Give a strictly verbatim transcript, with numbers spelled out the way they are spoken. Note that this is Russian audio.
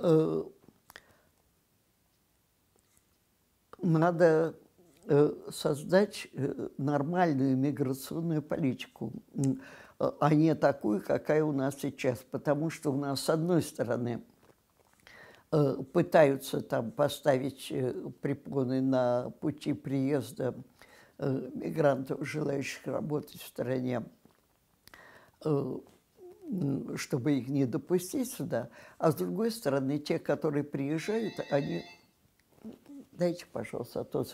э, надо э, создать нормальную миграционную политику, а не такую, какая у нас сейчас. Потому что у нас, с одной стороны, э, пытаются там поставить э, препоны на пути приезда э, мигрантов, желающих работать в стране, э, чтобы их не допустить сюда. А с другой стороны, те, которые приезжают, они... Дайте, пожалуйста, а то...